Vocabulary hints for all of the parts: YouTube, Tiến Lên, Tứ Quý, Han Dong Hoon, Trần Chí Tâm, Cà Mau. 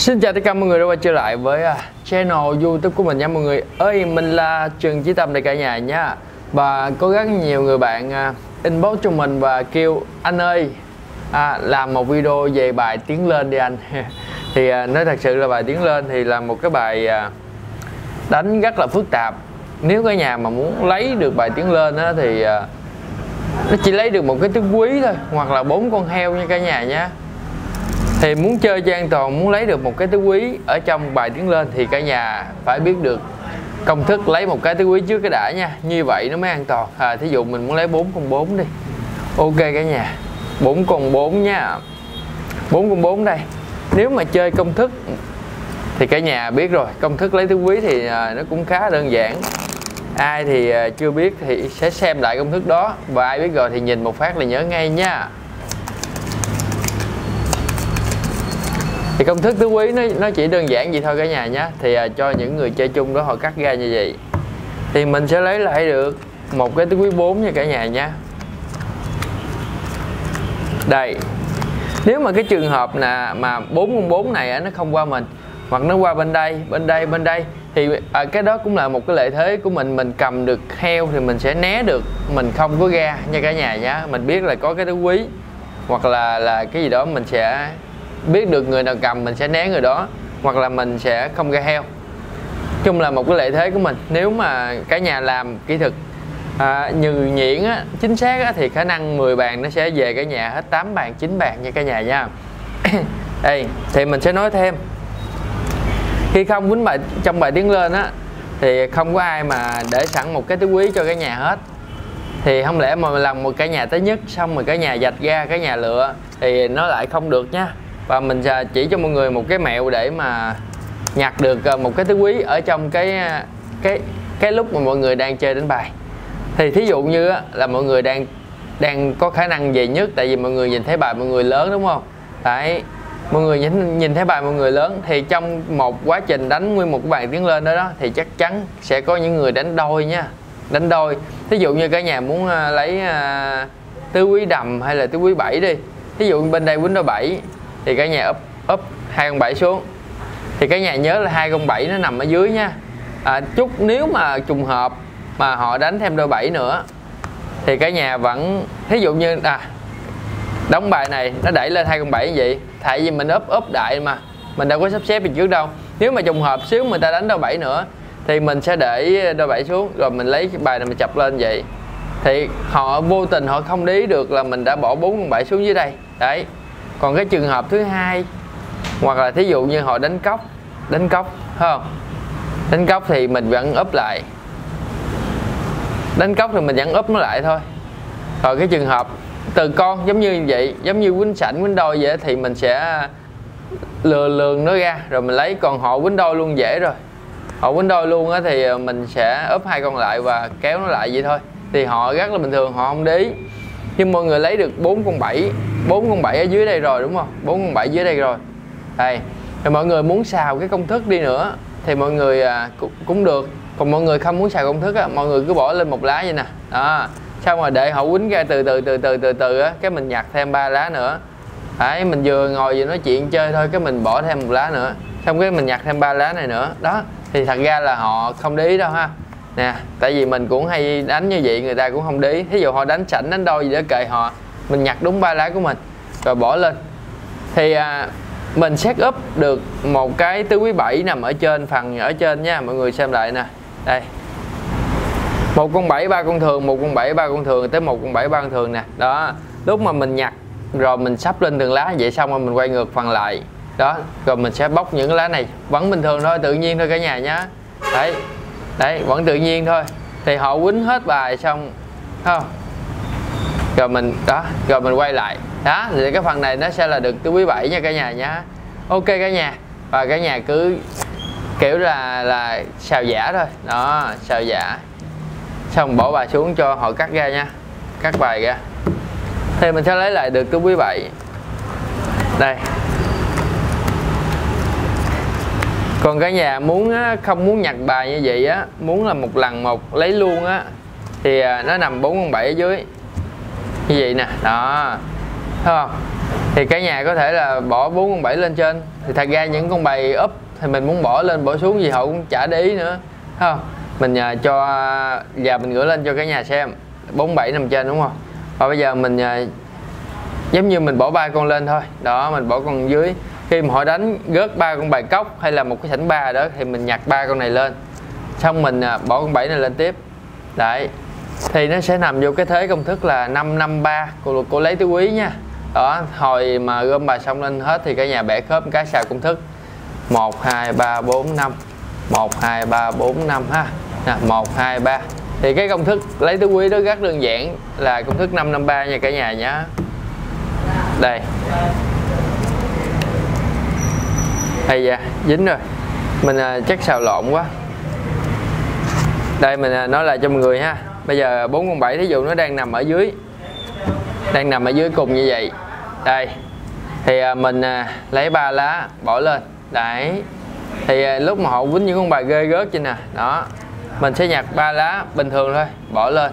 Xin chào tất cả mọi người đã quay trở lại với channel YouTube của mình nha mọi người ơi. Mình là Trần Chí Tâm đây cả nhà nha. Và có rất nhiều người bạn inbox cho mình và kêu anh ơi làm một video về bài Tiến Lên đi anh. Thì nói thật sự là bài Tiến Lên thì là một cái bài đánh rất là phức tạp. Nếu cả nhà mà muốn lấy được bài Tiến Lên đó, thì nó chỉ lấy được một cái tứ quý thôi, hoặc là 4 con heo nha cả nhà nha. Thì muốn chơi cho an toàn, muốn lấy được một cái tứ quý ở trong bài Tiến Lên thì cả nhà phải biết được công thức lấy một cái tứ quý trước cái đã nha. Như vậy nó mới an toàn. Thí dụ mình muốn lấy 4 con 4 đi. Ok cả nhà, 4 con 4 nha. 4 con 4 đây. Nếu mà chơi công thức thì cả nhà biết rồi, công thức lấy tứ quý thì nó cũng khá đơn giản. Ai thì chưa biết thì sẽ xem lại công thức đó, và ai biết rồi thì nhìn một phát là nhớ ngay nha. Thì công thức tứ quý nó chỉ đơn giản vậy thôi cả nhà nhé. Thì cho những người chơi chung đó họ cắt ra như vậy. Thì mình sẽ lấy lại được một cái tứ quý 4 nha cả nhà nha. Đây. Nếu mà cái trường hợp là mà 4 con 4 này nó không qua mình, hoặc nó qua bên đây thì cái đó cũng là một cái lợi thế của mình. Mình cầm được heo thì mình sẽ né được, mình không có ra nha cả nhà nhé. Mình biết là có cái tứ quý hoặc là cái gì đó, mình sẽ biết được người nào cầm mình sẽ né người đó, hoặc là mình sẽ không ra heo. Chung là một cái lợi thế của mình. Nếu mà cả nhà làm kỹ thuật như nhuyễn chính xác thì khả năng 10 bàn nó sẽ về cả nhà hết 8 bàn 9 bàn nha cả nhà nha. Đây thì mình sẽ nói thêm, khi không quýnh bài trong bài Tiến Lên thì không có ai mà để sẵn một cái tứ quý cho cả nhà hết. Thì không lẽ mà làm một cả nhà tới nhất xong rồi cả nhà dạch ra cả nhà lựa thì nó lại không được nha. Và mình sẽ chỉ cho mọi người một cái mẹo để mà nhặt được một cái tứ quý ở trong cái lúc mà mọi người đang chơi đánh bài. Thì thí dụ như là mọi người đang có khả năng về nhất, tại vì mọi người nhìn thấy bài mọi người lớn đúng không? Đấy, mọi người nhìn thấy bài mọi người lớn, thì trong một quá trình đánh nguyên một bàn Tiến Lên đó thì chắc chắn sẽ có những người đánh đôi nha, đánh đôi. Thí dụ như cả nhà muốn lấy tứ quý đầm hay là tứ quý 7 đi. Thí dụ bên đây quýnh đôi 7 thì cả nhà úp 2 con 7 xuống. Thì cả nhà nhớ là 2 con 7 nó nằm ở dưới nha. Chút nếu mà trùng hợp mà họ đánh thêm đôi 7 nữa thì cả nhà vẫn, thí dụ như đóng bài này nó đẩy lên 2 con 7 như vậy, tại vì mình úp đại mà mình đâu có sắp xếp gì trước đâu. Nếu mà trùng hợp xíu người ta đánh đôi 7 nữa thì mình sẽ để đôi 7 xuống rồi mình lấy cái bài này mình chập lên vậy, thì họ vô tình họ không để ý được là mình đã bỏ 4 con 7 xuống dưới đây đấy. Còn cái trường hợp thứ hai, hoặc là thí dụ như họ đánh cốc không, đánh cốc thì mình vẫn úp lại, đánh cốc thì mình vẫn úp nó lại thôi. Rồi cái trường hợp từ con giống như vậy, giống như quýnh sảnh quýnh đôi vậy, thì mình sẽ lường nó ra rồi mình lấy. Còn họ quýnh đôi luôn dễ rồi, họ quýnh đôi luôn thì mình sẽ úp 2 con lại và kéo nó lại vậy thôi. Thì họ rất là bình thường, họ không để ý. Nhưng mọi người lấy được 4 con 7 ở dưới đây rồi đúng không? 4 con 7 dưới đây rồi. Đây. Rồi mọi người muốn xào cái công thức đi nữa thì mọi người cũng được. Còn mọi người không muốn xào công thức mọi người cứ bỏ lên một lá vậy nè. Đó. Xong rồi để họ quýnh ra từ từ cái mình nhặt thêm 3 lá nữa. Đấy, mình vừa ngồi vừa nói chuyện chơi thôi, cái mình bỏ thêm 1 lá nữa. Xong cái mình nhặt thêm 3 lá này nữa. Đó. Thì thật ra là họ không để ý đâu ha. Nè, tại vì mình cũng hay đánh như vậy, người ta cũng không để ý. Thí dụ họ đánh sảnh đánh đôi gì đó kệ họ, mình nhặt đúng 3 lá của mình rồi bỏ lên. Thì mình set up được một cái tứ quý 7 nằm ở trên phần ở trên nha. Mọi người xem lại nè. Đây. 1 con 7 3 con thường, 1 con 7 3 con thường tới 1 con 7 3 con thường nè. Đó. Lúc mà mình nhặt rồi mình sắp lên từng lá vậy, xong rồi mình quay ngược phần lại. Đó, rồi mình sẽ bóc những cái lá này, vẫn bình thường thôi, tự nhiên thôi cả nhà nhá. Đấy. Đấy, vẫn tự nhiên thôi. Thì họ quýnh hết bài xong không, rồi mình đó, rồi mình quay lại. Đó, thì cái phần này nó sẽ là được tứ quý 7 nha cả nhà nhá. Ok cả nhà. Và cả nhà cứ kiểu là xào giả thôi. Đó, xào giả. Xong bỏ bài xuống cho họ cắt ra nha. Cắt bài ra. Thì mình sẽ lấy lại được tứ quý 7. Đây. Còn cả nhà muốn không muốn nhặt bài như vậy á, muốn là một lần một lấy luôn á, thì nó nằm 4 con 7 ở dưới như vậy nè. Đó, thấy không? thì cả nhà có thể là bỏ 4 con 7 lên trên. Thì thật ra những con bày úp thì mình muốn bỏ lên bỏ xuống gì họ cũng chả để ý nữa, thấy không? Mình cho và mình gửi lên cho cả nhà xem 47 nằm trên đúng không? Và bây giờ mình giống như mình bỏ 3 con lên thôi đó, mình bỏ con dưới. Khi mà họ đánh gớt 3 con bài cốc hay là một cái sảnh ba đó thì mình nhặt 3 con này lên, xong mình bỏ con 7 này lên tiếp đấy, thì nó sẽ nằm vô cái thế công thức là 553. Cô lấy tứ quý nha. Đó, hồi mà gom bài xong lên hết thì cả nhà bẻ khớp cái xào công thức 1 2 3 4 5, 1 2 3 4 5 ha. Nè, 1 2 3 thì cái công thức lấy tứ quý đó rất đơn giản là công thức 553 nha cả nhà nhé. Đây hay da dính rồi, mình chắc xào lộn quá. Đây mình nói lại cho mọi người ha. Bây giờ 4 con 7 thí dụ nó đang nằm ở dưới, đang nằm ở dưới cùng như vậy. Đây thì mình lấy 3 lá bỏ lên đấy, thì lúc mà họ quýnh những con bài ghê gớt trên nè đó, mình sẽ nhặt 3 lá bình thường thôi bỏ lên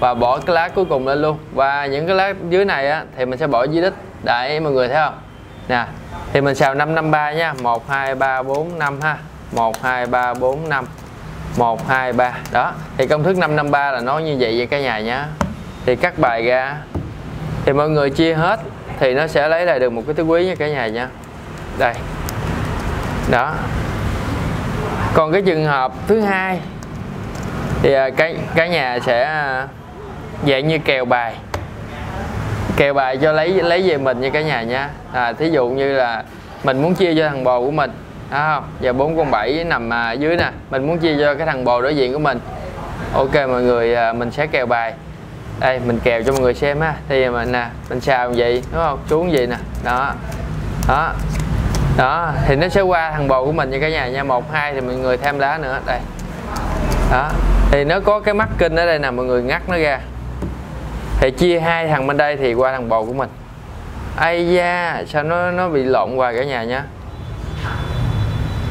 và bỏ cái lá cuối cùng lên luôn. Và những cái lá dưới này á, thì mình sẽ bỏ dưới đít đấy, mọi người thấy không nè. Thì mình xào 553 nha, 1 2 3 4 5 ha, 1 2 3 4 5, 1 2 3 đó. Thì công thức 553 là nó như vậy vậy cả nhà nhá. Thì cắt bài ra thì mọi người chia hết thì nó sẽ lấy lại được một cái tứ quý nha cả nhà nha. Đây đó. Còn cái trường hợp thứ hai thì cả nhà sẽ dạng như kèo bài, kèo bài cho lấy về mình nha cả nhà nha. Thí dụ như là mình muốn chia cho thằng bồ của mình, đúng không? Giờ 4 con 7 nằm dưới nè, mình muốn chia cho cái thằng bồ đối diện của mình. Ok mọi người, mình sẽ kèo bài. Đây mình kèo cho mọi người xem ha. Thì mình nè, mình xào như vậy đúng không, xuống vậy nè đó đó đó, thì nó sẽ qua thằng bồ của mình nha cả nhà nha. 1 2 thì mọi người thêm lá nữa đây đó, thì nó có cái mắt kinh ở đây nè, mọi người ngắt nó ra thì chia 2 thằng bên đây thì qua thằng bầu của mình. Ai da, sao nó bị lộn hoài cả nhà nha.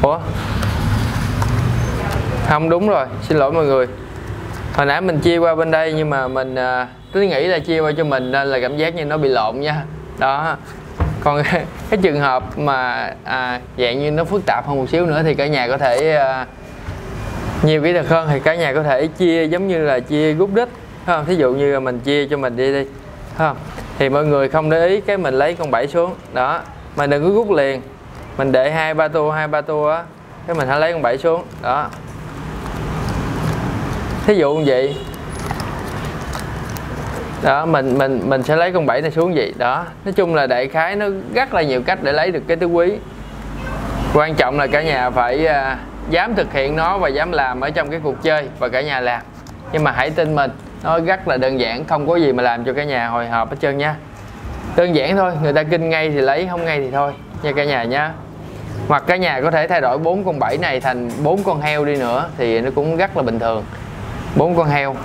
Ủa không đúng rồi, xin lỗi mọi người, hồi nãy mình chia qua bên đây nhưng mà mình cứ nghĩ là chia qua cho mình nên là cảm giác như nó bị lộn nha. Đó, còn cái trường hợp mà dạng như nó phức tạp hơn một xíu nữa thì cả nhà có thể nhiều kỹ thuật hơn, thì cả nhà có thể chia giống như là chia gút đít. Thí dụ như mình chia cho mình đi không? Thì mọi người không để ý cái mình lấy con 7 xuống đó, mình đừng có rút liền, mình để 2-3 tua, 2-3 tua á, cái mình hãy lấy con 7 xuống đó, thí dụ như vậy đó. Mình sẽ lấy con 7 này xuống vậy đó. Nói chung là đại khái nó rất là nhiều cách để lấy được cái tứ quý, quan trọng là cả nhà phải dám thực hiện nó và dám làm ở trong cái cuộc chơi. Và cả nhà làm, nhưng mà hãy tin mình, nó rất là đơn giản, không có gì mà làm cho cả nhà hồi hộp hết trơn nha. Đơn giản thôi, người ta kinh ngay thì lấy, không ngay thì thôi nha cả nhà nha. Hoặc cả nhà có thể thay đổi 4 con 7 này thành 4 con heo đi nữa thì nó cũng rất là bình thường. 4 con heo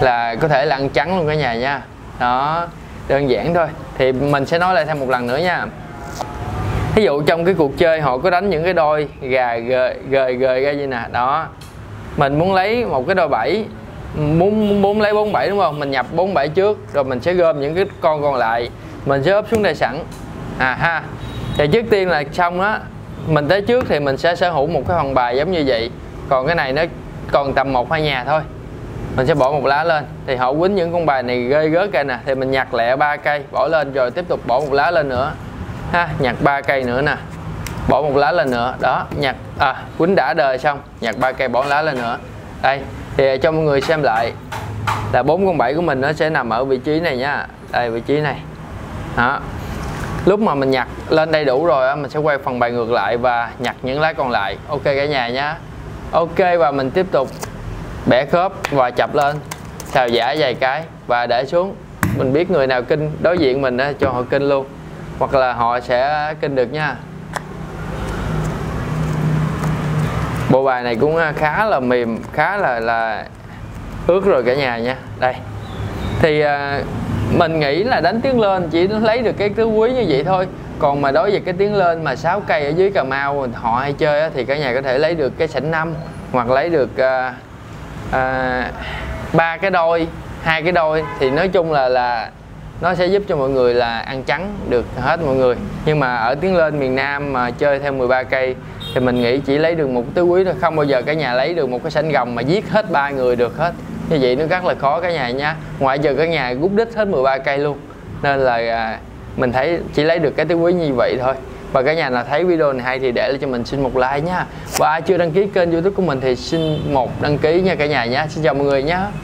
là có thể là ăn trắng luôn cả nhà nha. Đó, đơn giản thôi. Thì mình sẽ nói lại thêm một lần nữa nha. Thí dụ trong cái cuộc chơi họ có đánh những cái đôi gà gời ra như nè đó, mình muốn lấy một cái đôi 7, muốn lấy 47 đúng không? Mình nhập 47 trước rồi mình sẽ gom những cái con còn lại, mình sẽ ốp xuống đây sẵn ha. Thì trước tiên là xong đó, mình tới trước thì mình sẽ sở hữu một cái phần bài giống như vậy. Còn cái này nó còn tầm 1-2 nhà thôi, mình sẽ bỏ một lá lên. Thì họ quýnh những con bài này ghê gớt cây nè, thì mình nhặt lẹ 3 cây bỏ lên rồi tiếp tục bỏ một lá lên nữa ha. Nhặt 3 cây nữa nè, bỏ một lá lên nữa đó, nhặt quýnh đã đời xong, nhặt 3 cây bỏ lá lên nữa. Đây thì cho mọi người xem lại là 4 con 7 của mình nó sẽ nằm ở vị trí này nha. Đây vị trí này đó. Lúc mà mình nhặt lên đầy đủ rồi mình sẽ quay phần bài ngược lại và nhặt những lá còn lại. Ok cả nhà nhá. Ok, và mình tiếp tục bẻ khớp và chập lên, xào giả vài cái và để xuống. Mình biết người nào kinh đối diện mình cho họ kinh luôn, hoặc là họ sẽ kinh được nha. Bộ bài này cũng khá là mềm, khá là ướt rồi cả nhà nha. Đây thì mình nghĩ là đánh Tiến Lên chỉ lấy được cái tứ quý như vậy thôi. Còn mà đối với cái Tiến Lên mà 6 cây ở dưới Cà Mau họ hay chơi thì cả nhà có thể lấy được cái sảnh 5, hoặc lấy được 3 cái đôi, 2 cái đôi. Thì nói chung là nó sẽ giúp cho mọi người là ăn trắng được hết mọi người. Nhưng mà ở Tiến Lên miền Nam mà chơi theo 13 cây thì mình nghĩ chỉ lấy được một tứ quý thôi, không bao giờ cả nhà lấy được một cái sảnh rồng mà giết hết 3 người được hết, như vậy nó rất là khó cả nhà nha. Ngoại trừ cả nhà rút đít hết 13 cây luôn, nên là mình thấy chỉ lấy được cái tứ quý như vậy thôi. Và cả nhà nào thấy video này hay thì để lại cho mình xin một like nha. Và ai chưa đăng ký kênh YouTube của mình thì xin một đăng ký nha cả nhà nha. Xin chào mọi người nha.